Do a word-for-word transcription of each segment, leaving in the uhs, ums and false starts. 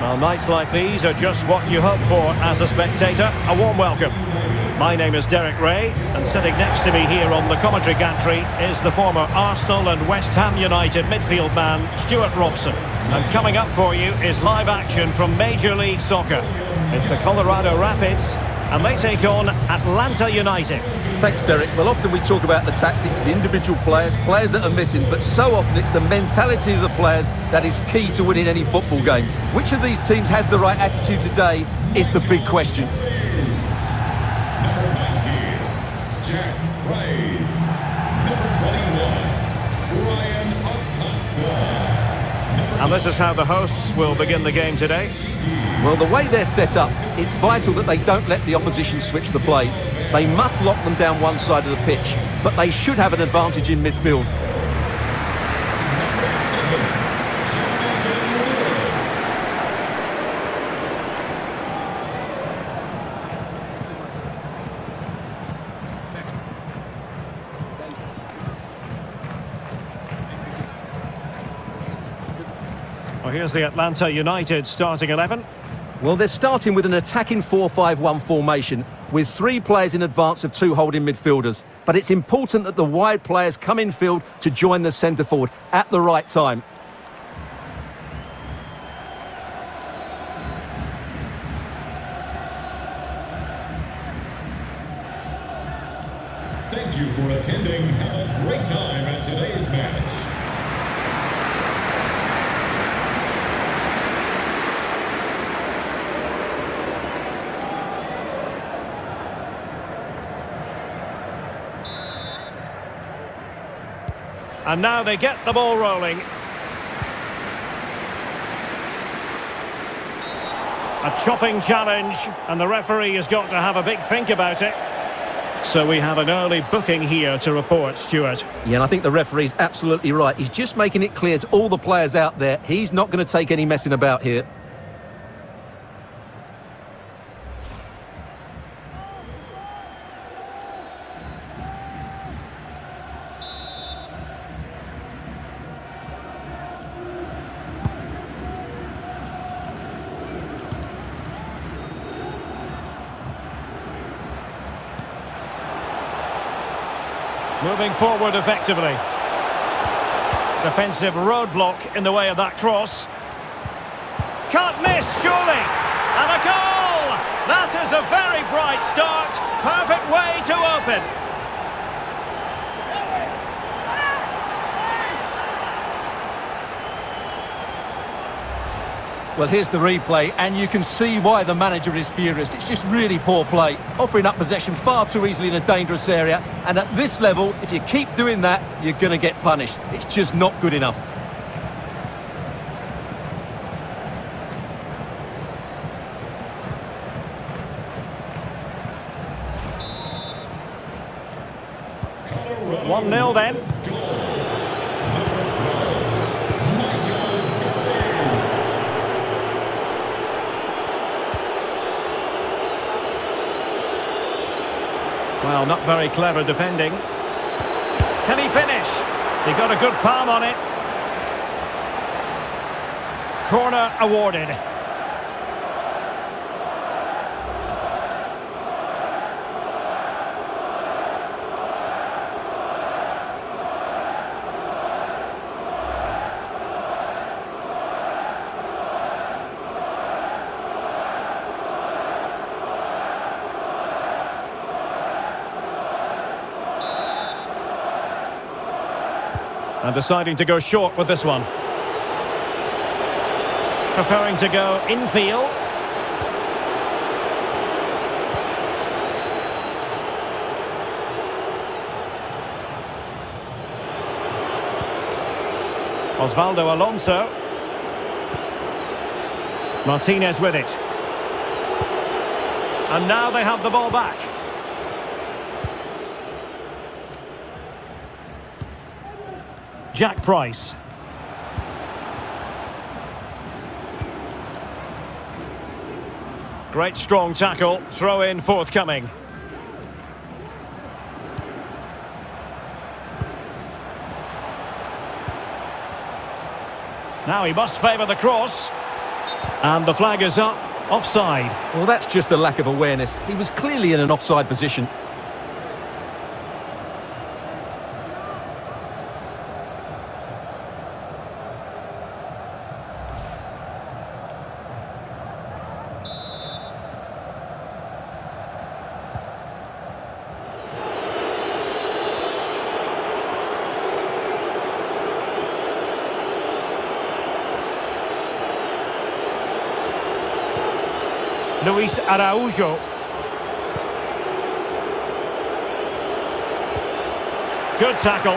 Well, nights like these are just what you hope for as a spectator. A warm welcome. My name is Derek Ray, and sitting next to me here on the commentary gantry is the former Arsenal and West Ham United midfield man, Stuart Robson. And coming up for you is live action from Major League Soccer. It's the Colorado Rapids, and they take on Atlanta United. Thanks, Derek. Well, often we talk about the tactics, the individual players, players that are missing, but so often it's the mentality of the players that is key to winning any football game. Which of these teams has the right attitude today is the big question. Jack Price, number twenty-one, Ryan Acosta. And this is how the hosts will begin the game today. Well, the way they're set up, it's vital that they don't let the opposition switch the play. They must lock them down one side of the pitch, but they should have an advantage in midfield. Well, here's the Atlanta United starting eleven. Well, they're starting with an attacking four five one formation with three players in advance of two holding midfielders. But it's important that the wide players come infield to join the centre forward at the right time. Thank you for attending. Have a great time at today's match. And now they get the ball rolling. A chopping challenge, and the referee has got to have a big think about it. So we have an early booking here to report, Stuart. Yeah, and I think the referee's absolutely right. He's just making it clear to all the players out there, he's not going to take any messing about here. Moving forward effectively. Defensive roadblock in the way of that cross. Can't miss, surely. And a goal! That is a very bright start. Perfect way to open. Well, here's the replay, and you can see why the manager is furious. It's just really poor play, offering up possession far too easily in a dangerous area. And at this level, if you keep doing that, you're going to get punished. It's just not good enough. one nil then. Well, not very clever defending. Can he finish? He got a good palm on it. Corner awarded. And deciding to go short with this one. Preferring to go infield. Osvaldo Alonso. Martinez with it. And now they have the ball back. Jack Price. Great strong tackle, throw in forthcoming. Now he must favour the cross. And the flag is up. Offside. Well, that's just a lack of awareness. He was clearly in an offside position. Luis Araujo. Good tackle.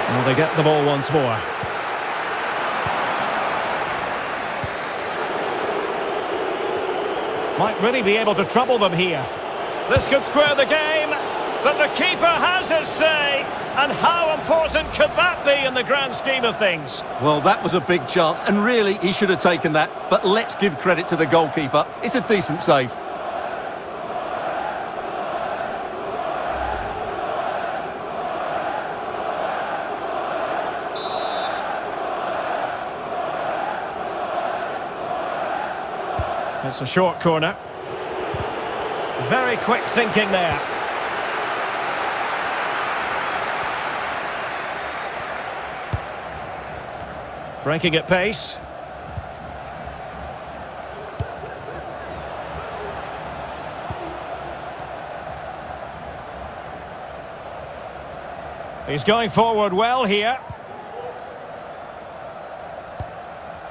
Well, they get the ball once more. Might really be able to trouble them here. This could square the game. But the keeper has his say, and how important could that be in the grand scheme of things? Well, that was a big chance, and really he should have taken that, but let's give credit to the goalkeeper. It's a decent save. It's a short corner. Very quick thinking there. Breaking at pace. He's going forward well here.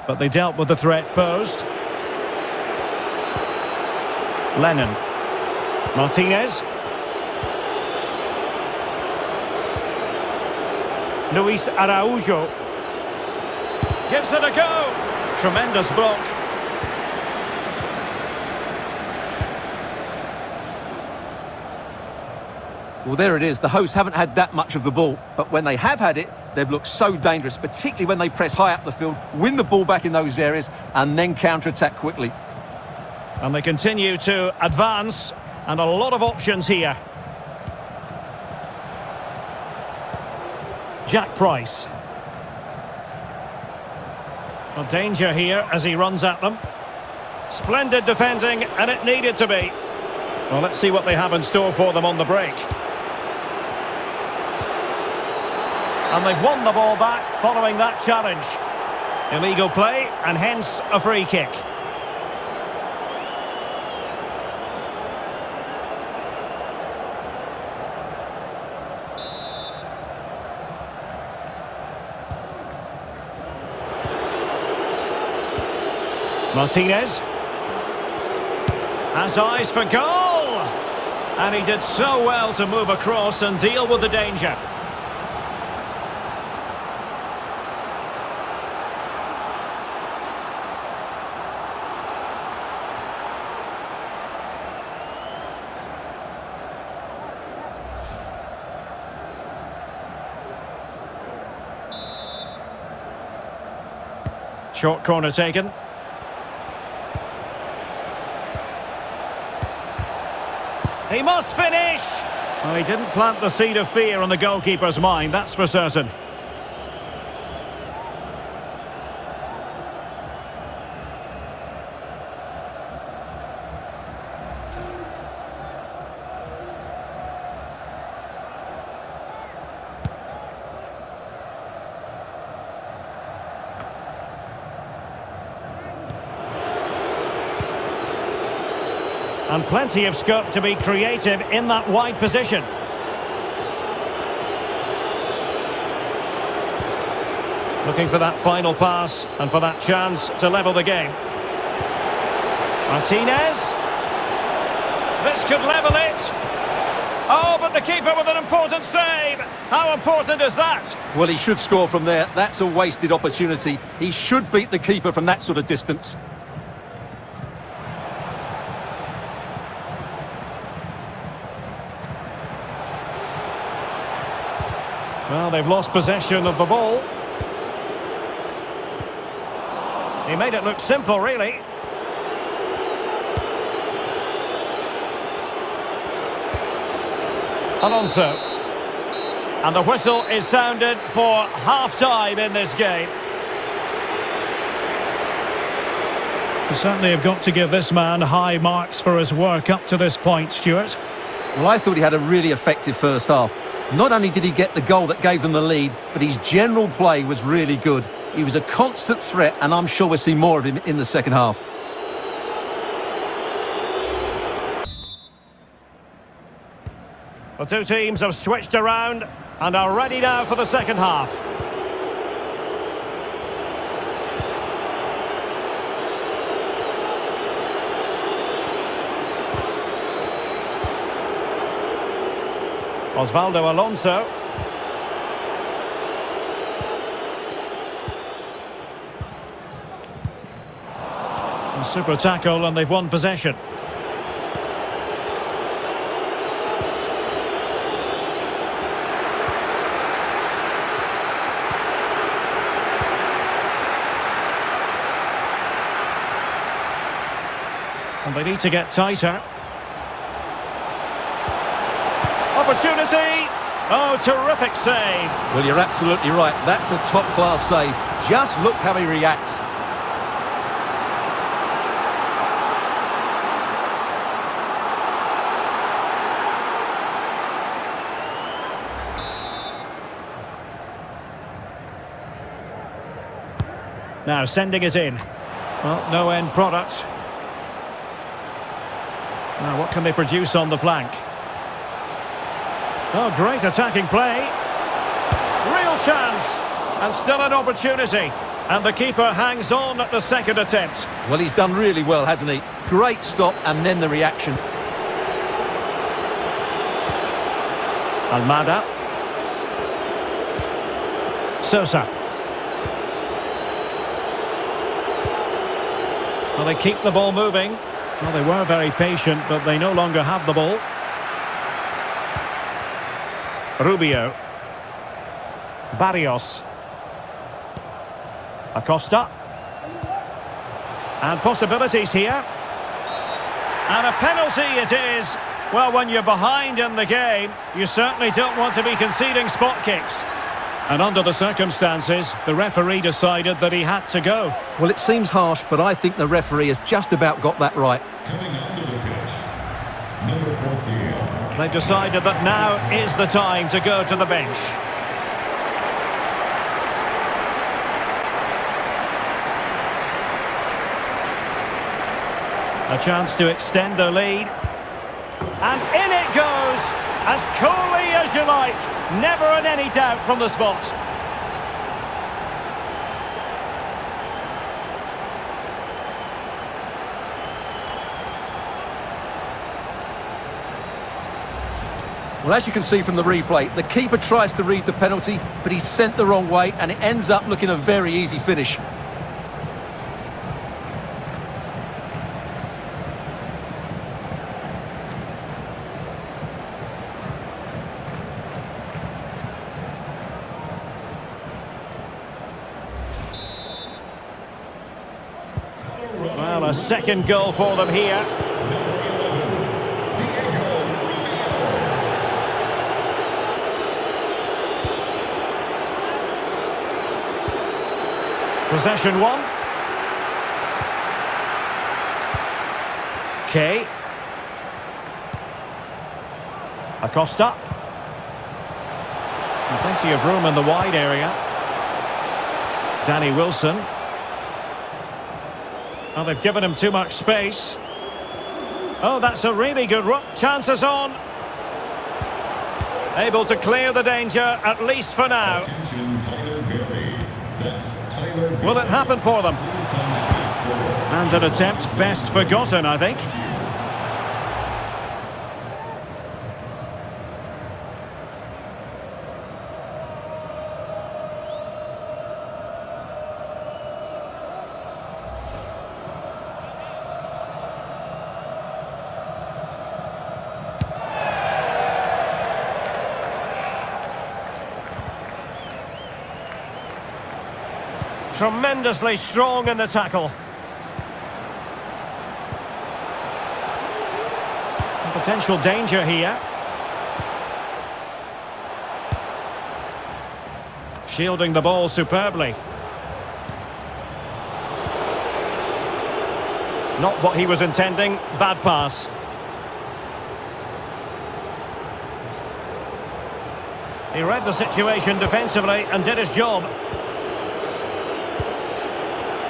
But they dealt with the threat posed. Lennon. Martinez. Luis Araujo. Gives it a go. Tremendous block. Well, there it is. The hosts haven't had that much of the ball, but when they have had it, they've looked so dangerous, particularly when they press high up the field, win the ball back in those areas, and then counter-attack quickly. And they continue to advance, and a lot of options here. Jack Price. Well, danger here as he runs at them. Splendid defending, and it needed to be. Well, let's see what they have in store for them on the break. And they've won the ball back following that challenge. Illegal play, and hence a free kick. Martinez has eyes for goal, and he did so well to move across and deal with the danger. Short corner taken. He must finish! Well, he didn't plant the seed of fear on the goalkeeper's mind, that's for certain. And plenty of scope to be creative in that wide position. Looking for that final pass and for that chance to level the game. Martinez. This could level it. Oh, but the keeper with an important save. How important is that? Well, he should score from there. That's a wasted opportunity. He should beat the keeper from that sort of distance. Well, they've lost possession of the ball. He made it look simple, really. Alonso. And the whistle is sounded for half-time in this game. We certainly have got to give this man high marks for his work up to this point, Stuart. Well, I thought he had a really effective first half. Not only did he get the goal that gave them the lead, but his general play was really good. He was a constant threat, and I'm sure we'll see more of him in the second half. The two teams have switched around and are ready now for the second half. Osvaldo Alonso. A super tackle, and they've won possession. And they need to get tighter. Opportunity! Oh, terrific save! Well, you're absolutely right. That's a top-class save. Just look how he reacts. Now, sending it in. Well, no end product. Now, what can they produce on the flank? Oh, great attacking play. Real chance. And still an opportunity. And the keeper hangs on at the second attempt. Well, he's done really well, hasn't he? Great stop, and then the reaction. Almada. Sosa. Well, they keep the ball moving. Well, they were very patient, but they no longer have the ball. Rubio. Barrios. Acosta. And possibilities here. And a penalty it is. Well, when you're behind in the game, you certainly don't want to be conceding spot kicks. And under the circumstances, the referee decided that he had to go. Well, it seems harsh, but I think the referee has just about got that right. Coming onto the pitch, number fourteen. They've decided that now is the time to go to the bench. A chance to extend their lead. And in it goes, as coolly as you like. Never in any doubt from the spot. Well, as you can see from the replay, the keeper tries to read the penalty, but he's sent the wrong way, and it ends up looking a very easy finish. Well, a second goal for them here. Possession one. Kay. Acosta. And plenty of room in the wide area. Danny Wilson. Well, they've given him too much space. Oh, that's a really good run. Chances on. Able to clear the danger, at least for now. Will it happen for them? And an attempt best forgotten, I think. Tremendously strong in the tackle. Potential danger here. shielding the ball superbly. Not what he was intending, bad pass. He read the situation defensively and did his job.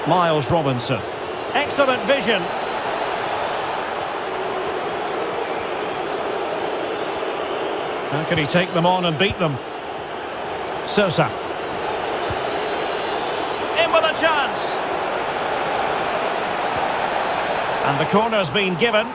Miles Robinson. Excellent vision. How can he take them on and beat them? Sosa. In with a chance. And the corner's been given.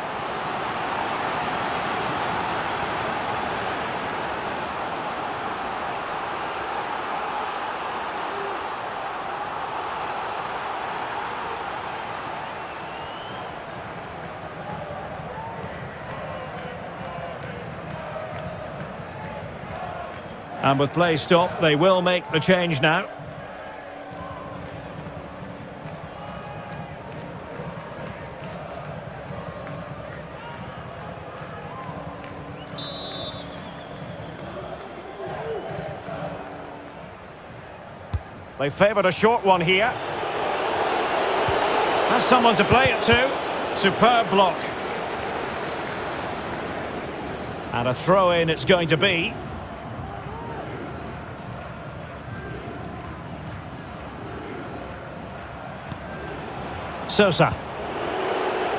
And with play stopped, they will make the change now. They favoured a short one here. Has someone to play it to. Superb block. And a throw-in it's going to be. Sosa.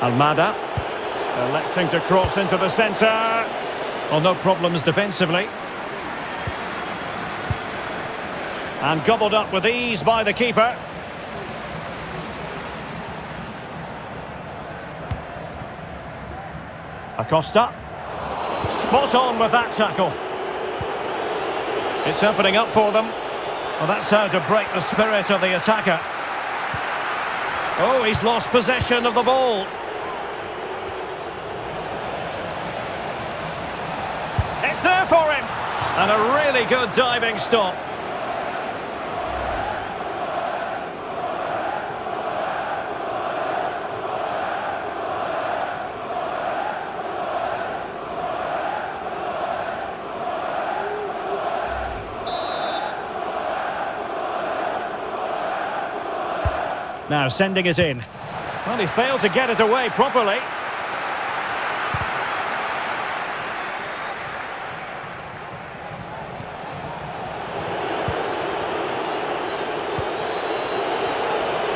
Almada. Electing to cross into the centre. Well, no problems defensively. And gobbled up with ease by the keeper. Acosta. Spot on with that tackle. It's opening up for them. Well, that's how to break the spirit of the attacker. Oh, he's lost possession of the ball. It's there for him. And a really good diving stop. Now sending it in. Well, he failed to get it away properly.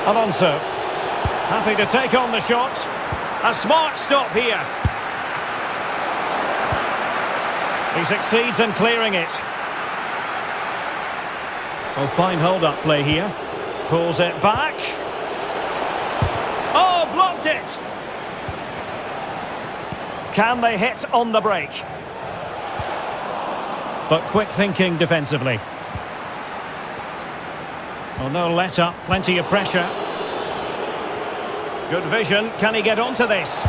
Alonso. Happy to take on the shot. A smart stop here. He succeeds in clearing it. Well, fine hold-up play here. Pulls it back. Oh, blocked it! Can they hit on the break? But quick thinking defensively. Well, no let up, plenty of pressure. Good vision, can he get onto this?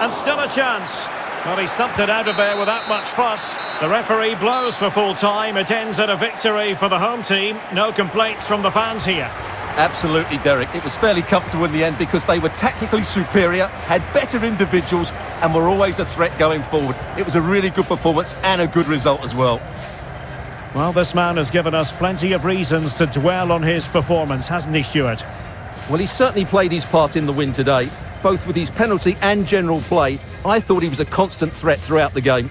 And still a chance. Well, he stumped it out of there without much fuss. The referee blows for full time. It ends at a victory for the home team. No complaints from the fans here. Absolutely, Derek. It was fairly comfortable in the end because they were tactically superior, had better individuals, and were always a threat going forward. It was a really good performance and a good result as well. Well, this man has given us plenty of reasons to dwell on his performance, hasn't he, Stuart? Well, he certainly played his part in the win today, both with his penalty and general play. I thought he was a constant threat throughout the game.